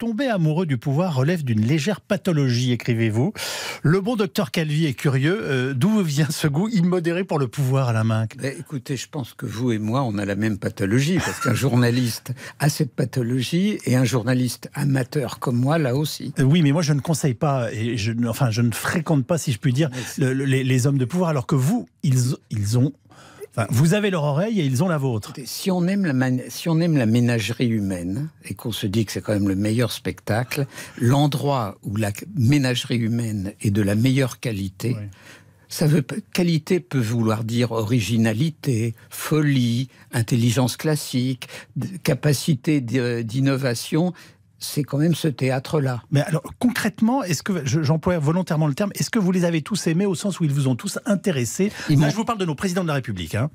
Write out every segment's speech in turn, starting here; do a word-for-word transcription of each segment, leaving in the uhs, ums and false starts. tomber amoureux du pouvoir relève d'une légère pathologie, écrivez-vous. Le bon docteur Calvi est curieux. Euh, D'où vient ce goût immodéré pour le pouvoir, Alain Minc ? Mais écoutez, je pense que vous et moi, on a la même pathologie, parce qu'un journaliste a cette pathologie, et un journaliste amateur comme moi, là aussi. Euh, oui, mais moi, je ne conseille pas, et je, enfin, je ne fréquente pas, si je puis dire, le, le, les, les hommes de pouvoir, alors que vous, ils, ils ont... Enfin, vous avez leur oreille et ils ont la vôtre. Si on aime la, man... si on aime la ménagerie humaine, et qu'on se dit que c'est quand même le meilleur spectacle, l'endroit où la ménagerie humaine est de la meilleure qualité, oui. Ça veut... qualité peut vouloir dire originalité, folie, intelligence classique, capacité d'innovation... C'est quand même ce théâtre-là. Mais alors, concrètement, est-ce que, j'emploie volontairement le terme, est-ce que vous les avez tous aimés au sens où ils vous ont tous intéressés? Là, je vous parle de nos présidents de la République. Hein.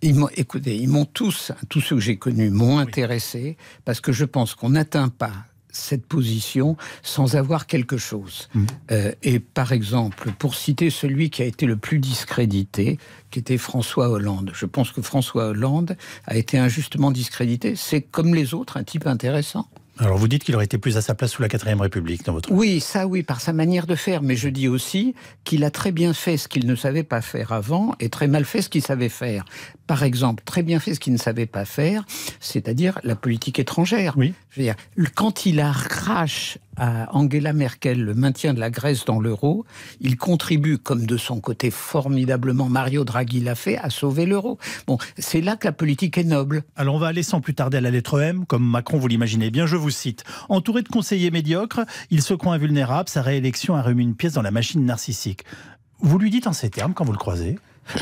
Ils écoutez, ils m'ont tous, tous ceux que j'ai connus, m'ont oui. intéressé, parce que je pense qu'on n'atteint pas cette position sans avoir quelque chose. Mmh. Euh, et par exemple, pour citer celui qui a été le plus discrédité, qui était François Hollande. Je pense que François Hollande a été injustement discrédité. C'est comme les autres, un type intéressant. Alors vous dites qu'il aurait été plus à sa place sous la quatrième République dans votre... Oui, ça oui, par sa manière de faire, mais je dis aussi qu'il a très bien fait ce qu'il ne savait pas faire avant et très mal fait ce qu'il savait faire. Par exemple, très bien fait ce qu'il ne savait pas faire, c'est-à-dire la politique étrangère. Oui. Je veux dire, quand il arrache à Angela Merkel le maintien de la Grèce dans l'euro, il contribue, comme de son côté formidablement Mario Draghi l'a fait, à sauver l'euro. Bon, c'est là que la politique est noble. Alors on va aller sans plus tarder à la lettre M, comme Macron, vous l'imaginez bien, je vous... Vous cite. Entouré de conseillers médiocres, il se croit invulnérable, sa réélection a remis une pièce dans la machine narcissique. Vous lui dites en ces termes quand vous le croisez ?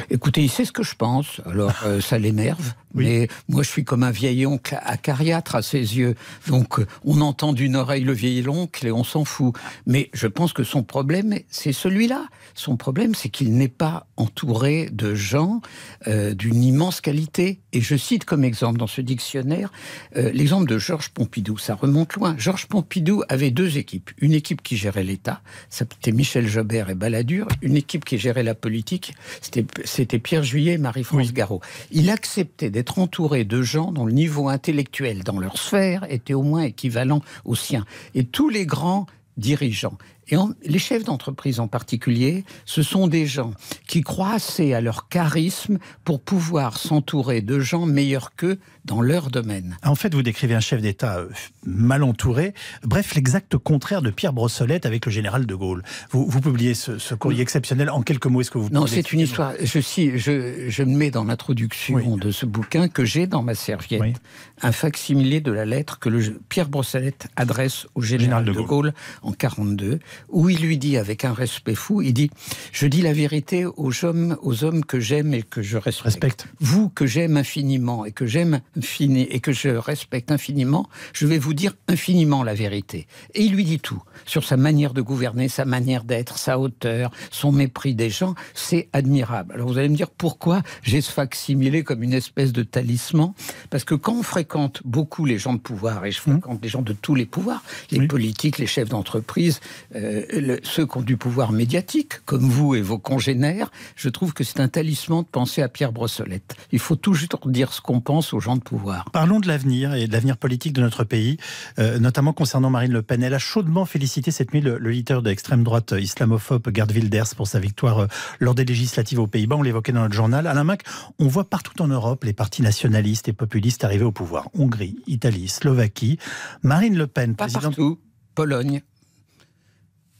Écoutez, il sait ce que je pense, alors euh, ça l'énerve, oui. Mais moi je suis comme un vieil oncle acariâtre à ses yeux, donc on entend d'une oreille le vieil oncle et on s'en fout. Mais je pense que son problème, c'est celui-là. Son problème, c'est qu'il n'est pas entouré de gens euh, d'une immense qualité. Et je cite comme exemple dans ce dictionnaire, euh, l'exemple de Georges Pompidou, ça remonte loin. Georges Pompidou avait deux équipes, une équipe qui gérait l'État, c'était Michel Jobert et Balladur, une équipe qui gérait la politique, c'était C'était Pierre Juillet et Marie-France Garraud. Il acceptait d'être entouré de gens dont le niveau intellectuel dans leur sphère était au moins équivalent au sien. Et tous les grands dirigeants, et en, les chefs d'entreprise en particulier, ce sont des gens qui croient assez à leur charisme pour pouvoir s'entourer de gens meilleurs qu'eux dans leur domaine. En fait, vous décrivez un chef d'État mal entouré, bref, l'exact contraire de Pierre Brossolette avec le général de Gaulle. Vous, vous publiez ce, ce courrier oui. exceptionnel, en quelques mots, est-ce que vous... Non, c'est une histoire, je, si, je, je mets dans l'introduction oui. de ce bouquin que j'ai dans ma serviette, oui. un facsimilé de la lettre que le, Pierre Brossolette adresse au général, général de, de Gaulle, Gaulle en mille neuf cent quarante-deux, où il lui dit avec un respect fou, il dit « Je dis la vérité aux hommes, aux hommes que j'aime et que je respecte. Respect. Vous que j'aime infiniment et que j'aime infini et que je respecte infiniment, je vais vous dire infiniment la vérité. » Et il lui dit tout, sur sa manière de gouverner, sa manière d'être, sa hauteur, son mépris des gens, c'est admirable. Alors vous allez me dire pourquoi j'ai ce facsimilé comme une espèce de talisman ? Parce que quand on fréquente beaucoup les gens de pouvoir, et je fréquente mmh. les gens de tous les pouvoirs, les oui. politiques, les chefs d'entreprise, euh, le, ceux qui ont du pouvoir médiatique, comme vous et vos congénères, je trouve que c'est un talisman de penser à Pierre Brossolette. Il faut toujours dire ce qu'on pense aux gens de pouvoir. Parlons de l'avenir et de l'avenir politique de notre pays, euh, notamment concernant Marine Le Pen. Elle a chaudement félicité cette nuit le, le leader de l'extrême droite islamophobe Geert Wilders pour sa victoire euh, lors des législatives aux Pays-Bas. On l'évoquait dans notre journal. Alain Minc, on voit partout en Europe les partis nationalistes et populistes arrivés au pouvoir. Hongrie, Italie, Slovaquie. Marine Le Pen, présidente... Pas partout. Pologne.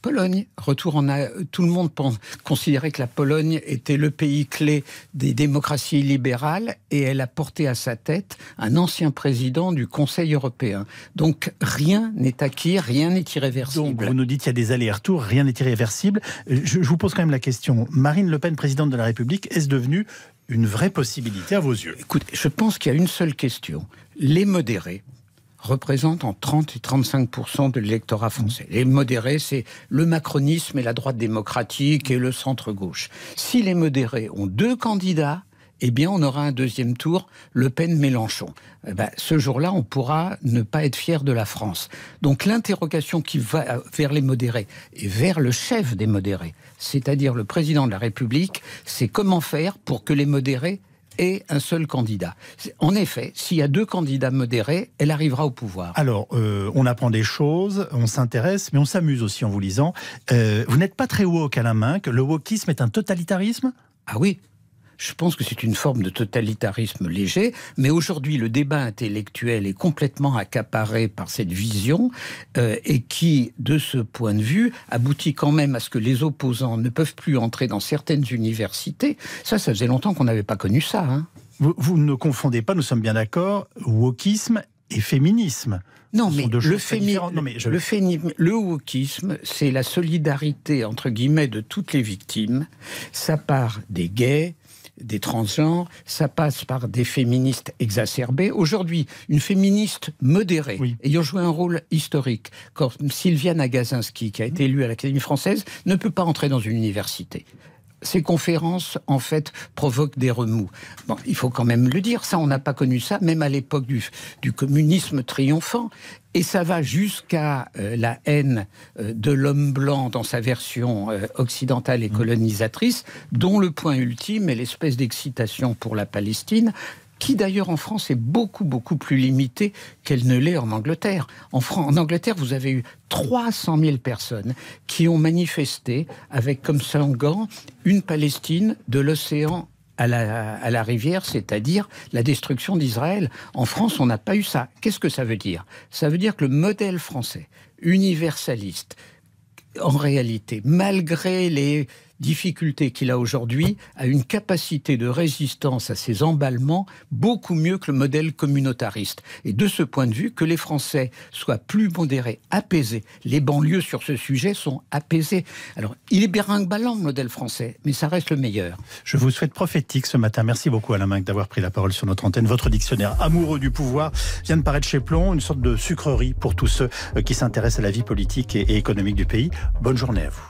Pologne. Retour en a... Tout le monde pense... considérait que la Pologne était le pays clé des démocraties libérales et elle a porté à sa tête un ancien président du Conseil européen. Donc rien n'est acquis, rien n'est irréversible. Donc vous nous dites qu'il y a des allers-retours, rien n'est irréversible. Je vous pose quand même la question. Marine Le Pen, présidente de la République, est-ce devenue une vraie possibilité à vos yeux? Écoutez, je pense qu'il y a une seule question. Les modérés représentent en trente et trente-cinq pour cent de l'électorat français. Les modérés, c'est le macronisme et la droite démocratique et le centre-gauche. Si les modérés ont deux candidats, eh bien on aura un deuxième tour, Le Pen-Mélenchon. Eh ben, ce jour-là, on pourra ne pas être fier de la France. Donc l'interrogation qui va vers les modérés et vers le chef des modérés, c'est-à-dire le président de la République, c'est comment faire pour que les modérés et un seul candidat. En effet, s'il y a deux candidats modérés, elle arrivera au pouvoir. Alors, euh, on apprend des choses, on s'intéresse, mais on s'amuse aussi en vous lisant. Euh, vous n'êtes pas très woke, Alain Minc. Le wokisme est un totalitarisme ? Ah oui. Je pense que c'est une forme de totalitarisme léger, mais aujourd'hui le débat intellectuel est complètement accaparé par cette vision euh, et qui, de ce point de vue, aboutit quand même à ce que les opposants ne peuvent plus entrer dans certaines universités. Ça, ça faisait longtemps qu'on n'avait pas connu ça. Hein. Vous, vous ne confondez pas, nous sommes bien d'accord, wokisme et féminisme. Non mais, le fémi... non, mais je... le, fémi... le wokisme, c'est la solidarité, entre guillemets, de toutes les victimes. Ça part des gays, des transgenres, ça passe par des féministes exacerbées. Aujourd'hui, une féministe modérée, oui, ayant joué un rôle historique, comme Sylviane Agacinski, qui a été élue à l'Académie française, ne peut pas entrer dans une université. Ces conférences, en fait, provoquent des remous. Bon, il faut quand même le dire, ça, on n'a pas connu ça, même à l'époque du, du communisme triomphant. Et ça va jusqu'à euh, la haine euh, de l'homme blanc dans sa version euh, occidentale et colonisatrice, dont le point ultime est l'espèce d'excitation pour la Palestine, qui d'ailleurs en France est beaucoup, beaucoup plus limitée qu'elle ne l'est en Angleterre. En, France, en Angleterre, vous avez eu trois cent mille personnes qui ont manifesté avec comme slogan une Palestine de l'océan à la, à la rivière, c'est-à-dire la destruction d'Israël. En France, on n'a pas eu ça. Qu'est-ce que ça veut dire? Ça veut dire que le modèle français, universaliste, en réalité, malgré les difficulté qu'il a aujourd'hui, a une capacité de résistance à ces emballements beaucoup mieux que le modèle communautariste. Et de ce point de vue, que les Français soient plus modérés, apaisés. Les banlieues sur ce sujet sont apaisées. Alors, il est berinque-ballant le modèle français, mais ça reste le meilleur. Je vous souhaite prophétique ce matin. Merci beaucoup Alain Minc d'avoir pris la parole sur notre antenne. Votre dictionnaire amoureux du pouvoir vient de paraître chez Plon, une sorte de sucrerie pour tous ceux qui s'intéressent à la vie politique et économique du pays. Bonne journée à vous.